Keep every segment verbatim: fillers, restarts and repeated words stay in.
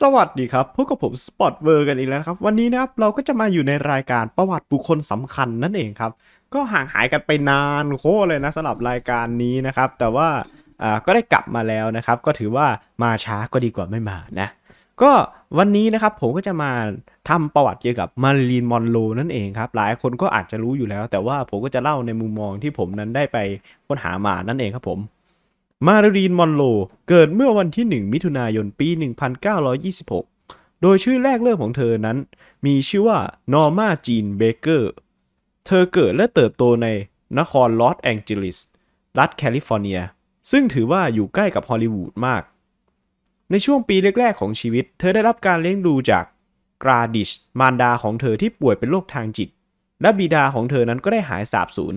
สวัสดีครับพบกับผมสปอตเวอร์กันอีกแล้วครับวันนี้นะครับเราก็จะมาอยู่ในรายการประวัติบุคคลสำคัญนั่นเองครับก็ห่างหายกันไปนานโคเลยนะสำหรับรายการนี้นะครับแต่ว่าอ่าก็ได้กลับมาแล้วนะครับก็ถือว่ามาช้าก็ดีกว่าไม่มานะก็วันนี้นะครับผมก็จะมาทำประวัติเกี่ยวกับมาริลีน มอนโรนั่นเองครับหลายคนก็อาจจะรู้อยู่แล้วแต่ว่าผมก็จะเล่าในมุมมองที่ผมนั้นได้ไปค้นหามานั่นเองครับผมมาริลีน มอนโรเกิดเมื่อวันที่หนึ่งมิถุนายนปีหนึ่งพันเก้าร้อยยี่สิบหกโดยชื่อแรกเริ่มของเธอนั้นมีชื่อว่านอร์มาจีนเบเกอร์เธอเกิดและเติบโตในนครลอสแองเจลิสรัฐแคลิฟอร์เนียซึ่งถือว่าอยู่ใกล้กับฮอลลีวูดมากในช่วงปีแรกๆของชีวิตเธอได้รับการเลี้ยงดูจากกราดิชมารดาของเธอที่ป่วยเป็นโรคทางจิตและบิดาของเธอนั้นก็ได้หายสาบสูญ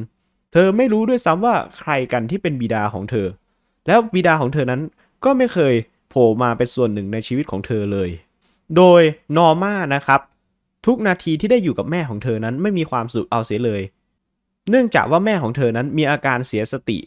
เธอไม่รู้ด้วยซ้ำว่าใครกันที่เป็นบิดาของเธอแล้วบิดาของเธอนั้นก็ไม่เคยโผล่มาเป็นส่วนหนึ่งในชีวิตของเธอเลยโดยนอร์มานะครับทุกนาทีที่ได้อยู่กับแม่ของเธอนั้นไม่มีความสุขเอาเสียเลยเนื่องจากว่าแม่ของเธอนั้นมีอาการเสียสติ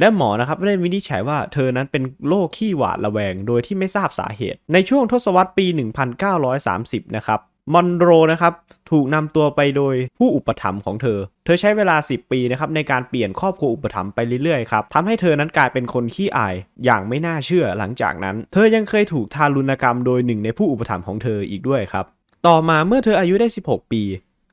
และหมอนะครับได้วินิจฉัยว่าเธอนั้นเป็นโรคขี้หวาดระแวงโดยที่ไม่ทราบสาเหตุในช่วงทศวรรษปีหนึ่งพันเก้าร้อยสามสิบนะครับมอนโรนะครับถูกนำตัวไปโดยผู้อุปถัมภ์ของเธอเธอใช้เวลาสิบปีนะครับในการเปลี่ยนครอบครัวอุปถัมภ์ไปเรื่อยๆครับทำให้เธอนั้นกลายเป็นคนขี้อายอย่างไม่น่าเชื่อหลังจากนั้นเธอยังเคยถูกทารุณกรรมโดยหนึ่งในผู้อุปถัมภ์ของเธออีกด้วยครับต่อมาเมื่อเธออายุได้สิบหกปี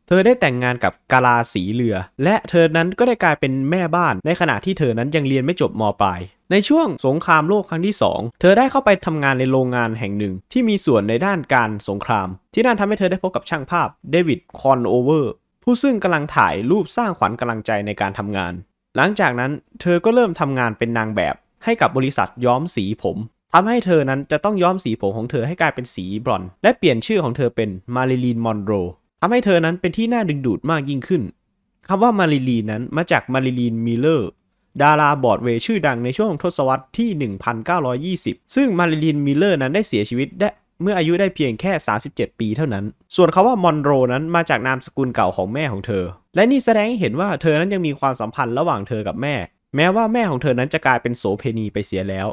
เธอได้แต่งงานกับกาลาสีเรือและเธอนั้นก็ได้กลายเป็นแม่บ้านในขณะที่เธอนั้นยังเรียนไม่จบม.ปลายในช่วงสงครามโลกครั้งที่สองเธอได้เข้าไปทำงานในโรงงานแห่งหนึ่งที่มีส่วนในด้านการสงครามที่นั่นทำให้เธอได้พบกับช่างภาพเดวิดคอนโอเวอร์ผู้ซึ่งกำลังถ่ายรูปสร้างขวัญกำลังใจในการทำงานหลังจากนั้นเธอก็เริ่มทำงานเป็นนางแบบให้กับบริษัทย้อมสีผมทำให้เธอนั้นจะต้องย้อมสีผมของเธอให้กลายเป็นสีบรอนซ์และเปลี่ยนชื่อของเธอเป็นมาริลีน มอนโรทำให้เธอนั้นเป็นที่น่าดึงดูดมากยิ่งขึ้นคำว่ามาริลีนนั้นมาจากมาริลีน มิลเลอร์ดาราบอร์ดเวย์ชื่อดังในช่วงทศวรรษที่ หนึ่งพันเก้าร้อยยี่สิบ ซึ่งมาริลีน มิลเลอร์นั้นได้เสียชีวิตได้เมื่ออายุได้เพียงแค่ สามสิบเจ็ดปีเท่านั้นส่วนคำว่ามอนโรนั้นมาจากนามสกุลเก่าของแม่ของเธอและนี่แสดงให้เห็นว่าเธอนั้นยังมีความสัมพันธ์ระหว่างเธอกับแม่แม้ว่าแม่ของเธอนั้นจะกลายเป็นโสเภณีไปเสียแล้ว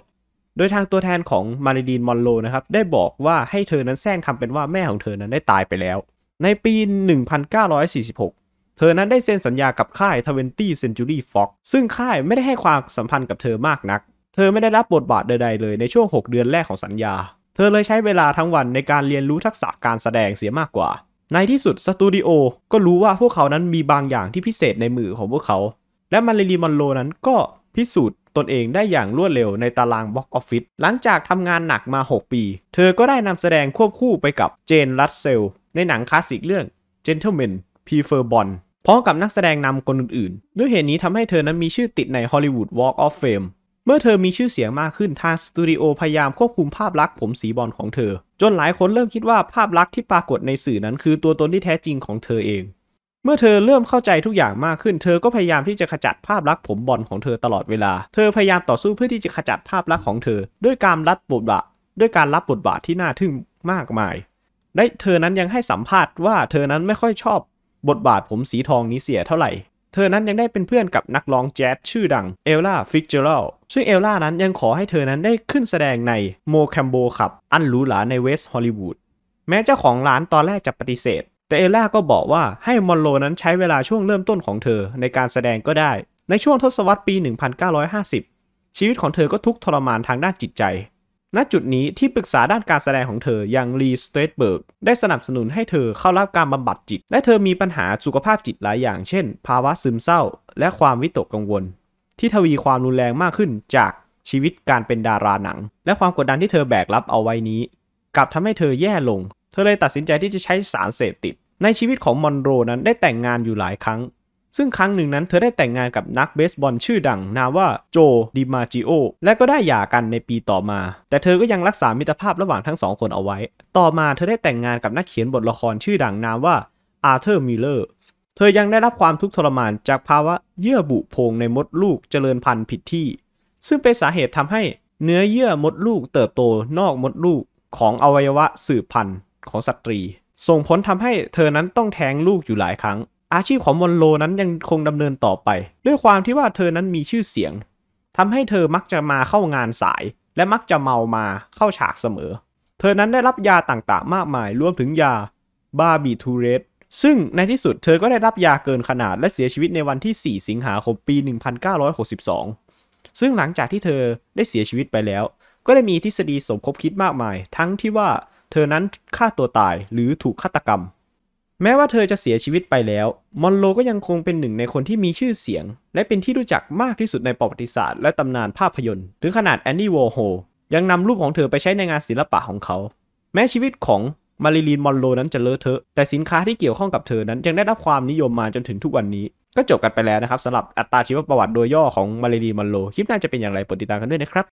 โดยทางตัวแทนของมาริลีน มอนโรนะครับได้บอกว่าให้เธอนั้นแซงทำเป็นว่าแม่ของเธอนั้นได้ตายไปแล้วในปี หนึ่งพันเก้าร้อยสี่สิบหก เธอนั้นได้เซ็นสัญญากับค่าย Twentieth Century Fox ซึ่งค่ายไม่ได้ให้ความสัมพันธ์กับเธอมากนักเธอไม่ได้รับบทบาทใดๆเลยในช่วงหกเดือนแรกของสัญญาเธอเลยใช้เวลาทั้งวันในการเรียนรู้ทักษะการแสดงเสียมากกว่าในที่สุดสตูดิโอก็รู้ว่าพวกเขานั้นมีบางอย่างที่พิเศษในมือของพวกเขาและมาริลีน มอนโรนั้นก็พิสูจน์ตนเองได้อย่างรวดเร็วในตารางบ็อกซ์ออฟฟิศหลังจากทำงานหนักมาหกปีเธอก็ได้นำแสดงควบคู่ไปกับเจน รัสเซลในหนังคลาสสิกเรื่อง Gentlemen Prefer Blondes พร้อมกับนักแสดงนำคนอื่นๆด้วยเหตุนี้ทำให้เธอนั้นมีชื่อติดใน Hollywood Walk of Fame เมื่อเธอมีชื่อเสียงมากขึ้นทางสตูดิโอพยายามควบคุมภาพลักษณ์ผมสีบรอนซ์ของเธอจนหลายคนเริ่มคิดว่าภาพลักษณ์ที่ปรากฏในสื่อนั้นคือตัวตนที่แท้จริงของเธอเองเมื่อเธอเริ่มเข้าใจทุกอย่างมากขึ้นเธอก็พยายามที่จะขจัดภาพลักษณ์ผมบรอนซ์ของเธอตลอดเวลาเธอพยายามต่อสู้เพื่อที่จะขจัดภาพลักษณ์ของเธอด้วยการรับบทบาทด้วยการรับบทบาทที่น่าทึ่งมากมายได้เธอนั้นยังให้สัมภาษณ์ว่าเธอนั้นไม่ค่อยชอบบทบาทผมสีทองนี้เสียเท่าไหร่เธอนั้นยังได้เป็นเพื่อนกับนักร้องแจ๊สชื่อดังเอลล่าฟิกเจอรัลซึ่งเอลล่านั้นยังขอให้เธอนั้นได้ขึ้นแสดงในโมแคมโบขับอันหรูหราในเวสต์ฮอลลีวูดแม้เจ้าของร้านตอนแรกจะปฏิเสธแต่เอลล่าก็บอกว่าให้มอนโรนั้นใช้เวลาช่วงเริ่มต้นของเธอในการแสดงก็ได้ในช่วงทศวรรษปีหนึ่งพันเก้าร้อยห้าสิบชีวิตของเธอก็ทุกข์ทรมานทางด้านจิตใจณจุดนี้ที่ปรึกษาด้านการแสดงของเธออย่างลี สเตรทเบิร์กได้สนับสนุนให้เธอเข้ารับการบำบัดจิตและเธอมีปัญหาสุขภาพจิตหลายอย่างเช่นภาวะซึมเศร้าและความวิตกกังวลที่ทวีความรุนแรงมากขึ้นจากชีวิตการเป็นดาราหนังและความกดดันที่เธอแบกรับเอาไว้นี้กลับทำให้เธอแย่ลงเธอเลยตัดสินใจที่จะใช้สารเสพติดในชีวิตของมอนโรนั้นได้แต่งงานอยู่หลายครั้งซึ่งครั้งหนึ่งนั้นเธอได้แต่งงานกับนักเบสบอลชื่อดังนามว่าโจ ดิมาจิโอและก็ได้หย่ากันในปีต่อมาแต่เธอก็ยังรักษามิตรภาพระหว่างทั้งสองคนเอาไว้ต่อมาเธอได้แต่งงานกับนักเขียนบทละครชื่อดังนามว่าอาร์เธอร์ มิลเลอร์เธอยังได้รับความทุกข์ทรมานจากภาวะเยื่อบุโพรงในมดลูกเจริญพันธุ์ผิดที่ซึ่งเป็นสาเหตุทำให้เนื้อเยื่อมดลูกเติบโตนอกมดลูกของอวัยวะสืบพันธุ์ของสตรีส่งผลทำให้เธอนั้นต้องแท้งลูกอยู่หลายครั้งอาชีพของมอนโรนั้นยังคงดำเนินต่อไปด้วยความที่ว่าเธอนั้นมีชื่อเสียงทำให้เธอมักจะมาเข้างานสายและมักจะเมามาเข้าฉากเสมอ เธอนั้นได้รับยาต่างๆมากมายรวมถึงยาบาร์บิทูเรตซึ่งในที่สุดเธอก็ได้รับยาเกินขนาดและเสียชีวิตในวันที่สี่สิงหาคมปีหนึ่งพันเก้าร้อยหกสิบสองซึ่งหลังจากที่เธอได้เสียชีวิตไปแล้วก็ได้มีทฤษฎีสมคบคิดมากมายทั้งที่ว่าเธอนั้นฆ่าตัวตายหรือถูกฆาตกรรมแม้ว่าเธอจะเสียชีวิตไปแล้วมอนโรก็ยังคงเป็นหนึ่งในคนที่มีชื่อเสียงและเป็นที่รู้จักมากที่สุดในประวัติศาสตร์และตำนานภาพยนตร์ถึงขนาดแอนดี้วอร์โฮลยังนำรูปของเธอไปใช้ในงานศิลปะของเขาแม้ชีวิตของมาริลีนมอนโรนั้นจะเลอะเทอะแต่สินค้าที่เกี่ยวข้องกับเธอนั้นยังได้รับความนิยมมาจนถึงทุกวันนี้ก็จบกันไปแล้วนะครับสำหรับอัตราชีวประวัติโดยย่อของมาริลีนมอนโรคลิปน่าจะเป็นอย่างไรโปรดติดตามกันด้วยนะครับ